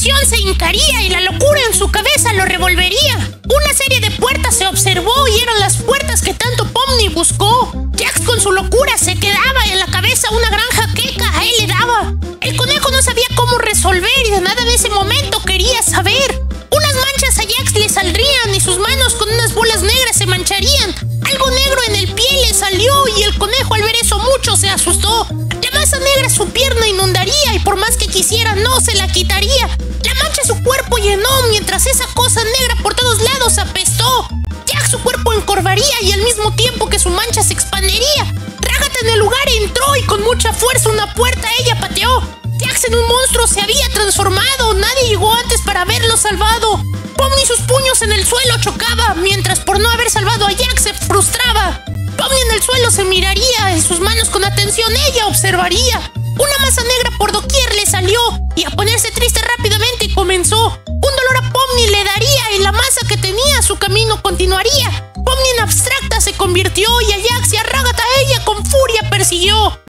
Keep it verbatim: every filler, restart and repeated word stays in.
desesperación se hincaría y la locura en su cabeza lo revolvería. Una serie de puertas se observó y eran las puertas que tanto Pomni buscó. Jax con su locura se quedaba en la cabeza una gran jaqueca, a él le daba. El conejo no sabía cómo resolver y de nada de ese momento quería saber. Unas manchas a Jax le saldrían y sus manos con unas bolas negras se mancharían. Algo negro en el pie le salió y el conejo al ver eso mucho se asustó. La masa negra su pierna inundaría y por más que quisiera no se la quitaría. La mancha su cuerpo llenó mientras esa cosa negra por todos lados apestó. Jax su cuerpo encorvaría y al mismo tiempo que su mancha se expandería. Ragatha en el lugar entró y con mucha fuerza una puerta ella pateó. Jax en un monstruo se había transformado, nadie llegó antes para haberlo salvado. Pomni sus puños en el suelo chocaba, mientras por no haber salvado a Jax se frustraba. Pomni en el suelo se miraría, en sus manos con atención ella observaría. Una masa negra por doquier le salió, y a ponerse triste rápidamente comenzó. Un dolor a Pomni le daría, y la masa que tenía su camino continuaría. Pomni en abstracta se convirtió, y a Jax y a Ragatha ella con furia persiguió.